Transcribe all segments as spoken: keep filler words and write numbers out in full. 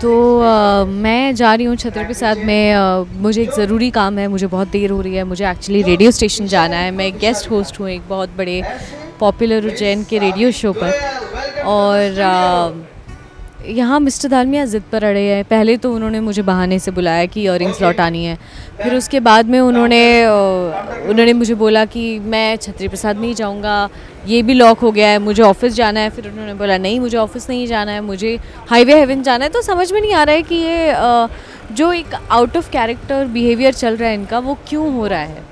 तो आ, मैं जा रही हूँ छतरपुर के साथ में। आ, मुझे एक ज़रूरी काम है, मुझे बहुत देर हो रही है, मुझे एक्चुअली रेडियो स्टेशन जाना है। मैं गेस्ट होस्ट हूँ एक बहुत बड़े पॉपुलर उज्जैन के रेडियो शो पर, और आ, यहाँ मिस्टर दालमिया ज़िद पर अड़े हैं। पहले तो उन्होंने मुझे बहाने से बुलाया कि इयररिंग्स लौटानी है, फिर उसके बाद में उन्होंने उन्होंने मुझे बोला कि मैं छतरी प्रसाद नहीं जाऊँगा, ये भी लॉक हो गया है, मुझे ऑफ़िस जाना है। फिर उन्होंने बोला नहीं मुझे ऑफ़िस नहीं जाना है, मुझे हाईवे हेवन जाना है। तो समझ में नहीं आ रहा है कि ये जो एक आउट ऑफ कैरेक्टर बिहेवियर चल रहा है इनका, वो क्यों हो रहा है।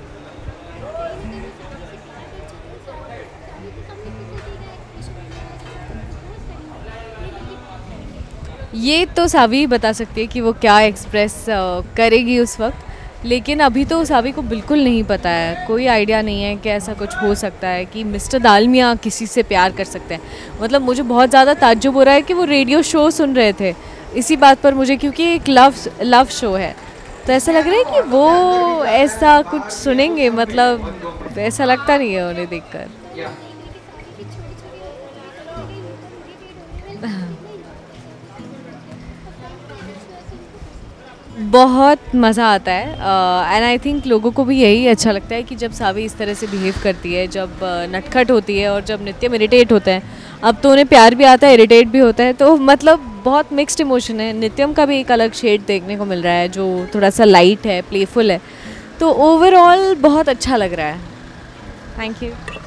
ये तो सावी बता सकती है कि वो क्या एक्सप्रेस करेगी उस वक्त, लेकिन अभी तो सावी को बिल्कुल नहीं पता है, कोई आइडिया नहीं है कि ऐसा कुछ हो सकता है कि मिस्टर दालमिया किसी से प्यार कर सकते हैं। मतलब मुझे बहुत ज़्यादा ताज्जुब हो रहा है कि वो रेडियो शो सुन रहे थे इसी बात पर मुझे, क्योंकि एक लव लव शो है तो ऐसा लग रहा है कि वो ऐसा कुछ सुनेंगे, मतलब ऐसा लगता नहीं है उन्हें देख कर। बहुत मज़ा आता है, एंड आई थिंक लोगों को भी यही अच्छा लगता है कि जब सावी इस तरह से बिहेव करती है, जब uh, नटखट होती है और जब नित्यम इरिटेट होता है। अब तो उन्हें प्यार भी आता है, इरिटेट भी होता है, तो मतलब बहुत मिक्स्ड इमोशन है। नित्यम का भी एक अलग शेड देखने को मिल रहा है जो थोड़ा सा लाइट है, प्लेफुल है, तो ओवरऑल बहुत अच्छा लग रहा है। Thank you.